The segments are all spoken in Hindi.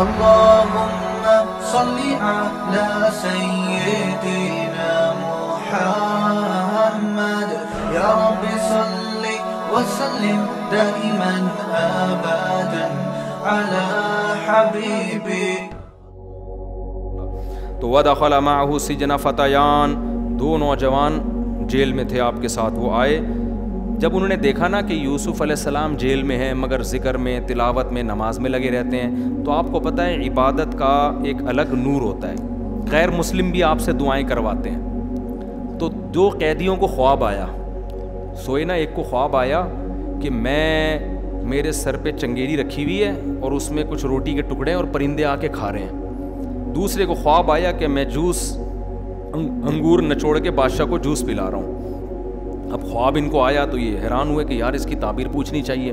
Allahumma salli ala sayyidina Muhammad Ya Rabbi salli wa sallim daiman abadan ala habibi। तो वदखला माअहु सिजना फतयान, दो नौजवान जेल में थे आपके साथ, वो आए। जब उन्होंने देखा ना कि यूसुफ़ अलैहिस्सलाम जेल में हैं मगर ज़िक्र में, तिलावत में, नमाज में लगे रहते हैं। तो आपको पता है इबादत का एक अलग नूर होता है, गैर मुस्लिम भी आपसे दुआएं करवाते हैं। तो दो कैदियों को ख्वाब आया, सोए ना, एक को ख्वाब आया कि मैं, मेरे सर पे चंगेरी रखी हुई है और उसमें कुछ रोटी के टुकड़े और परिंदे आके खा रहे हैं। दूसरे को ख्वाब आया कि मैं जूस, अंगूर निचोड़ के बादशाह को जूस पिला रहा हूँ। अब ख्वाब इनको आया तो ये हैरान हुए कि यार इसकी ताबीर पूछनी चाहिए।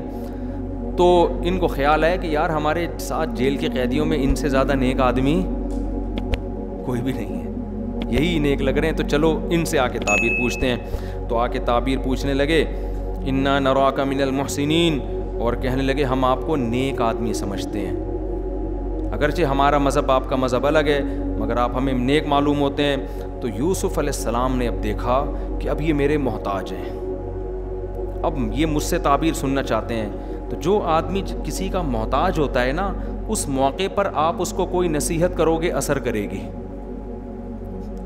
तो इनको ख्याल आया कि यार हमारे साथ जेल के कैदियों में इनसे ज़्यादा नेक आदमी कोई भी नहीं है, यही नेक लग रहे हैं, तो चलो इनसे आके ताबीर पूछते हैं। तो आके ताबीर पूछने लगे, इन्ना नराका मिनल मुहसिनीन, और कहने लगे हम आपको नेक आदमी समझते हैं, अगरचे हमारा मज़हब आपका मज़हब अलग है मगर आप हमें नेक मालूम होते हैं। तो यूसुफ़ अलैहिस्सलाम ने अब देखा कि अब ये मेरे मोहताज हैं, अब ये मुझसे ताबीर सुनना चाहते हैं। तो जो आदमी किसी का मोहताज होता है ना, उस मौके पर आप उसको कोई नसीहत करोगे असर करेगी,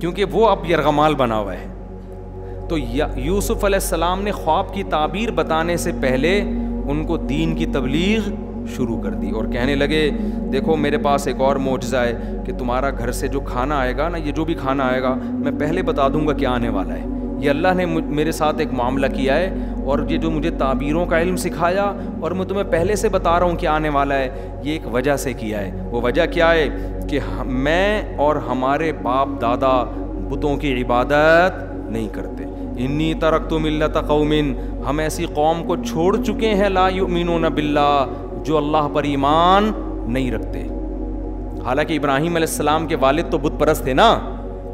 क्योंकि वो अब यरगमाल बना हुआ है। तो यूसुफ़ अलैहिस्सलाम ने ख्वाब की ताबीर बताने से पहले उनको दीन की तबलीग शुरू कर दी और कहने लगे, देखो मेरे पास एक और मोजज़ा है कि तुम्हारा घर से जो खाना आएगा ना, ये जो भी खाना आएगा मैं पहले बता दूंगा क्या आने वाला है। ये अल्लाह ने मेरे साथ एक मामला किया है और ये जो मुझे ताबीरों का इल्म सिखाया और मैं तुम्हें पहले से बता रहा हूँ क्या आने वाला है, ये एक वजह से किया है। वो वजह क्या है कि मैं और हमारे बाप दादा बुतों की इबादत नहीं करते। इन्नी तरक्तु मिल्लत कौमिन, हम ऐसी कौम को छोड़ चुके हैं ला युमिनून बिल्लाह, जो अल्लाह पर ईमान नहीं रखते। हालांकि इब्राहिम अलैहिस्सलाम के वालिद तो बुत परस्त थे ना,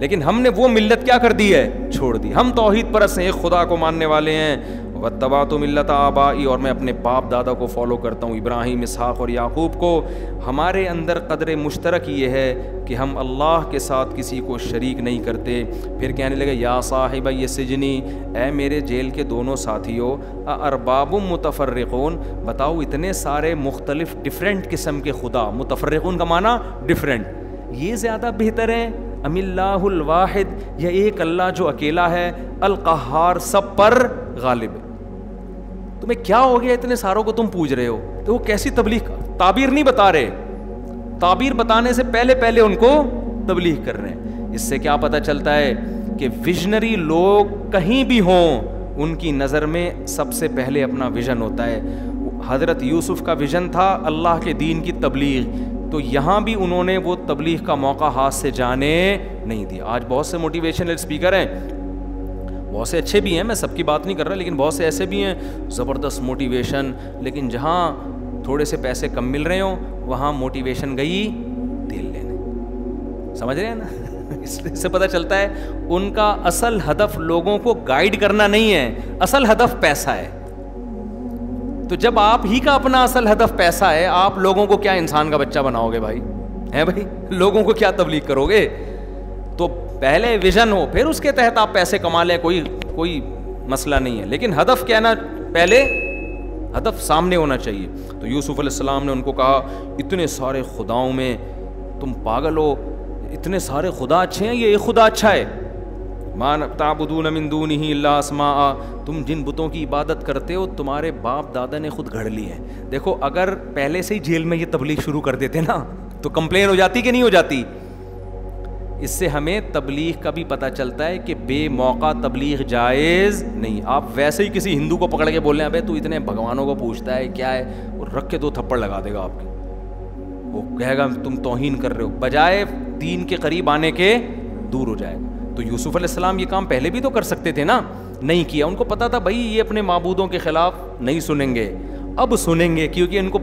लेकिन हमने वो मिल्लत क्या कर दी है, छोड़ दी। हम तौहीद परस्त हैं, खुदा को मानने वाले हैं। वत्तबातु मिल्लत आबाई, और मैं अपने बाप दादा को फॉलो करता हूँ, इब्राहिम, इसहाक और याकूब को। हमारे अंदर कदर मुश्तरक ये है कि हम अल्लाह के साथ किसी को शरीक नहीं करते। फिर कहने लगे, या साहिबा ये सिजनी, ए मेरे जेल के दोनों साथियों, अरबाबुम मुतफर्रिकून, बताओ इतने सारे मुख्तलिफ डिफरेंट किस्म के खुदा, मुतफर्रिकून का माना डिफरेंट, ये ज़्यादा बेहतर हैं अमिल्लाहुल वाहिद, या एक अल्लाह जो अकेला है अल क़हार, सब पर गालिब। तुम्हें क्या हो गया इतने सारों को तुम पूज रहे हो? तो वो कैसी तबलीग, ताबीर नहीं बता रहे, ताबीर बताने से पहले पहले उनको तबलीग कर रहे हैं। इससे क्या पता चलता है कि विजनरी लोग कहीं भी हों, उनकी नज़र में सबसे पहले अपना विजन होता है। हज़रत यूसुफ का विजन था अल्लाह के दीन की तबलीग, तो यहाँ भी उन्होंने वो तबलीग का मौका हाथ से जाने नहीं दिया। आज बहुत से मोटिवेशनल स्पीकर हैं, बहुत से अच्छे भी हैं, मैं सबकी बात नहीं कर रहा, लेकिन बहुत से ऐसे भी हैं ज़बरदस्त मोटिवेशन, लेकिन जहाँ थोड़े से पैसे कम मिल रहे हो वहाँ मोटिवेशन गई तेल लेने, समझ रहे हैं ना। इससे पता चलता है उनका असल हदफ लोगों को गाइड करना नहीं है, असल हदफ पैसा है। तो जब आप ही का अपना असल हदफ पैसा है, आप लोगों को क्या इंसान का बच्चा बनाओगे भाई, हैं भाई, लोगों को क्या तबलीग करोगे? तो पहले विजन हो, फिर उसके तहत आप पैसे कमा लें, कोई मसला नहीं है, लेकिन हदफ क्या है ना, पहले हदफ सामने होना चाहिए। तो यूसुफ अलैहिस्सलाम ने उनको कहा, इतने सारे खुदाओं में तुम पागल हो, इतने सारे खुदा अच्छे हैं, ये एक खुदा अच्छा है। मान ताबुदून मिन दूनिही इल्ला अस्माआ, तुम जिन बुतों की इबादत करते हो तुम्हारे बाप दादा ने खुद गढ़ ली है। देखो अगर पहले से ही जेल में ये तबलीग शुरू कर देते ना, तो कंप्लेन हो जाती कि नहीं हो जाती। इससे हमें तबलीग का भी पता चलता है कि बेमौका तबलीग जायज़ नहीं। आप वैसे ही किसी हिंदू को पकड़ के बोल रहे हैं, अबे तू इतने भगवानों को पूछता है क्या है, और रख के दो थप्पड़ लगा देगा आपकी, वो कहेगा तुम तौहीन कर रहे हो, बजाय दीन के करीब आने के दूर हो जाएगा। तो यूसुफ अलैहिस्सलाम ये काम पहले भी तो कर सकते थे ना, नहीं किया। उनको पता था भाई ये अपने माबूदों के ख़िलाफ़ नहीं सुनेंगे, अब सुनेंगे, क्योंकि इनको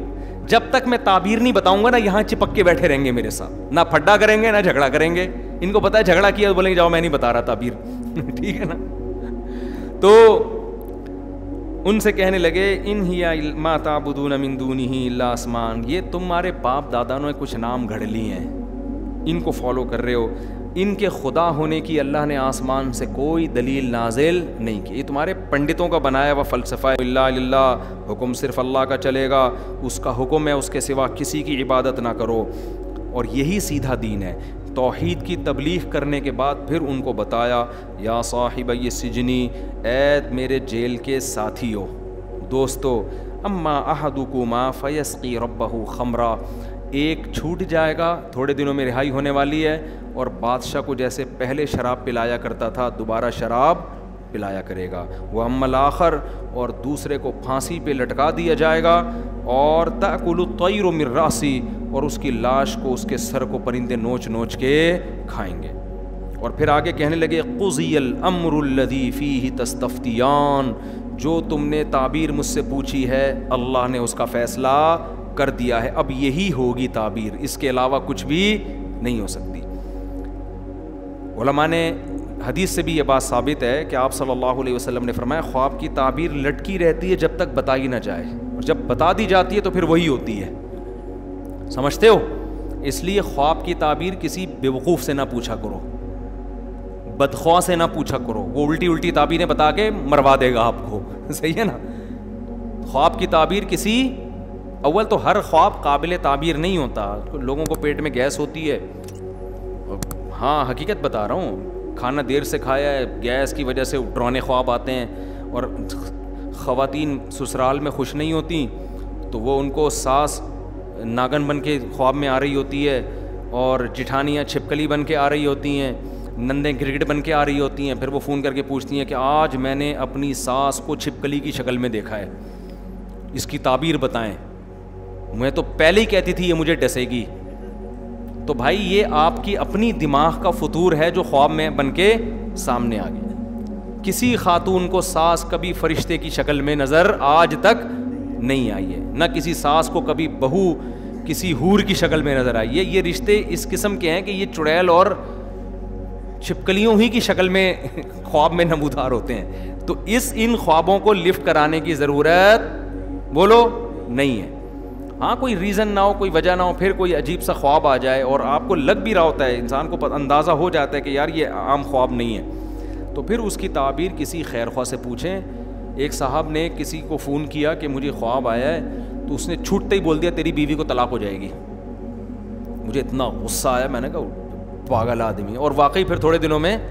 जब तक मैं ताबीर नहीं बताऊंगा ना, यहाँ चिपक के बैठे रहेंगे मेरे साथ, ना फड्डा करेंगे ना झगड़ा करेंगे। इनको पता है झगड़ा किया तो बोलेंगे जाओ मैं नहीं बता रहा ताबीर ठीक है ना। तो उनसे कहने लगे इन हिया मा ताबुदून मिन दूनिही इल्ला आसमान, ये तुम्हारे बाप दादा ने कुछ नाम गढ़ लिए हैं, इनको फॉलो कर रहे हो, इनके खुदा होने की अल्लाह ने आसमान से कोई दलील नाजिल नहीं की। ये तुम्हारे पंडितों का बनाया हुआ फ़लसफ़ा इल्ला, हुक्म सिर्फ़ अल्लाह का चलेगा, उसका हुक्म है, उसके सिवा किसी की इबादत ना करो। और यही सीधा दीन है। तौहीद की तबलीग करने के बाद फिर उनको बताया या साहिब ये सिजनी, ऐद मेरे जेल के साथियों दोस्तों, अम्मा अहदुकुमा फ़यस्क़ी रब्बहु खमरा, एक छूट जाएगा, थोड़े दिनों में रिहाई होने वाली है, और बादशाह को जैसे पहले शराब पिलाया करता था दोबारा शराब पिलाया करेगा। वह अम्मल आखर, और दूसरे को फांसी पे लटका दिया जाएगा, और ताकुलु तैरु मिर्रासी, और उसकी लाश को, उसके सर को परिंदे नोच नोच के खाएंगे। और फिर आगे कहने लगे कुज़ियल अम्रुल लज़ी फ़ीही तस्तफ़तियान, जो तुमने ताबीर मुझसे पूछी है अल्लाह ने उसका फ़ैसला कर दिया है, अब यही होगी ताबीर, इसके अलावा कुछ भी नहीं हो सकती। उलमा ने हदीस से भी ये बात साबित है कि आप सल्लल्लाहु अलैहि वसल्लम ने फरमाया ख्वाब की ताबीर लटकी रहती है जब तक बताई ना जाए, और जब बता दी जाती है तो फिर वही होती है, समझते हो? इसलिए ख्वाब की ताबीर किसी बेवकूफ़ से ना पूछा करो, बदख्वा से ना पूछा करो, वो उल्टी उल्टी ताबीरें बता के मरवा देगा आपको, सही है ना? ख्वाब की ताबीर किसी, अव्वल तो हर ख्वाब काबिल ताबीर नहीं होता, लोगों को पेट में गैस होती है, हाँ हकीकत बता रहा हूँ, खाना देर से खाया है, गैस की वजह से डरावने ख्वाब आते हैं, और ख़वातीन ससुराल में खुश नहीं होती तो वो उनको सास नागन बन के ख्वाब में आ रही होती है, और जिठानियाँ छिपकली बन के आ रही होती हैं, नंदे क्रिकेट बन के आ रही होती हैं, फिर वो फ़ोन करके पूछती हैं कि आज मैंने अपनी सास को छिपकली की शक्ल में देखा है, इसकी ताबीर बताएँ, मैं तो पहले ही कहती थी ये मुझे डसेगी। तो भाई ये आपकी अपनी दिमाग का फतूर है जो ख्वाब में बन के सामने आ गया। किसी खातून को सास कभी फरिश्ते की शक्ल में नज़र आज तक नहीं आई है, ना किसी सास को कभी बहू किसी हूर की शक्ल में नज़र आई है। ये रिश्ते इस किस्म के हैं कि ये चुड़ैल और छिपकलियों ही की शक्ल में ख्वाब में नमूदार होते हैं। तो इस इन ख्वाबों को लिफ्ट कराने की ज़रूरत बोलो नहीं है। हाँ, कोई रीज़न ना हो, कोई वजह ना हो, फिर कोई अजीब सा ख्वाब आ जाए और आपको लग भी रहा होता है, इंसान को अंदाज़ा हो जाता है कि यार ये आम ख्वाब नहीं है, तो फिर उसकी ताबीर किसी खैर ख्वाह से पूछें। एक साहब ने किसी को फ़ोन किया कि मुझे ख्वाब आया है, तो उसने छूटते ही बोल दिया तेरी बीवी को तलाक हो जाएगी। मुझे इतना गुस्सा आया, मैंने कहा पागल आदमी, और वाकई फिर थोड़े दिनों में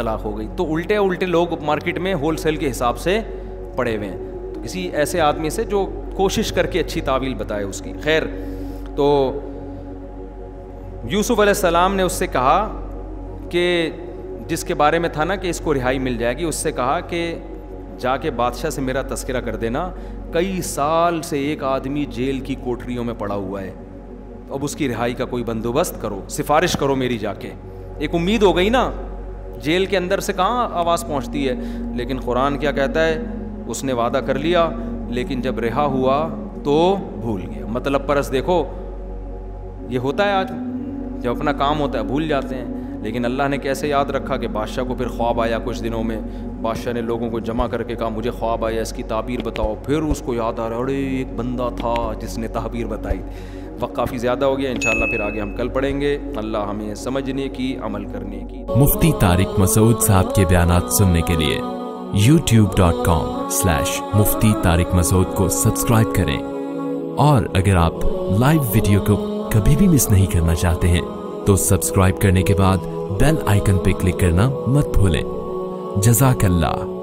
तलाक हो गई। तो उल्टे उल्टे लोग मार्केट में होल सेल के हिसाब से पड़े हुए हैं। किसी ऐसे आदमी से जो कोशिश करके अच्छी तावील बताए उसकी। खैर, तो यूसुफ अलैहिस्सलाम ने उससे कहा कि जिसके बारे में था ना कि इसको रिहाई मिल जाएगी, उससे कहा कि जाके बादशाह से मेरा तस्करा कर देना, कई साल से एक आदमी जेल की कोठरियों में पड़ा हुआ है, तो अब उसकी रिहाई का कोई बंदोबस्त करो, सिफारिश करो मेरी जाके। एक उम्मीद हो गई ना, जेल के अंदर से कहाँ आवाज़ पहुँचती है। लेकिन कुरान क्या कहता है, उसने वादा कर लिया लेकिन जब रिहा हुआ तो भूल गया। मतलब परस देखो, ये होता है आज, जब अपना काम होता है भूल जाते हैं। लेकिन अल्लाह ने कैसे याद रखा कि बादशाह को फिर ख्वाब आया। कुछ दिनों में बादशाह ने लोगों को जमा करके कहा मुझे ख्वाब आया, इसकी ताबीर बताओ। फिर उसको याद आ रहा, अरे एक बंदा था जिसने ताबीर बताई। वक्त काफ़ी ज़्यादा हो गया, इंशाल्लाह फिर आगे हम कल पढ़ेंगे। अल्लाह हमें समझने की, अमल करने की। मुफ्ती तारिक मसूद साहब के बयानात सुनने के लिए youtube.com/मुफ्ती तारिक मसूद को सब्सक्राइब करें। और अगर आप लाइव वीडियो को कभी भी मिस नहीं करना चाहते हैं तो सब्सक्राइब करने के बाद बेल आइकन पर क्लिक करना मत भूलें। जज़ाकल्लाह।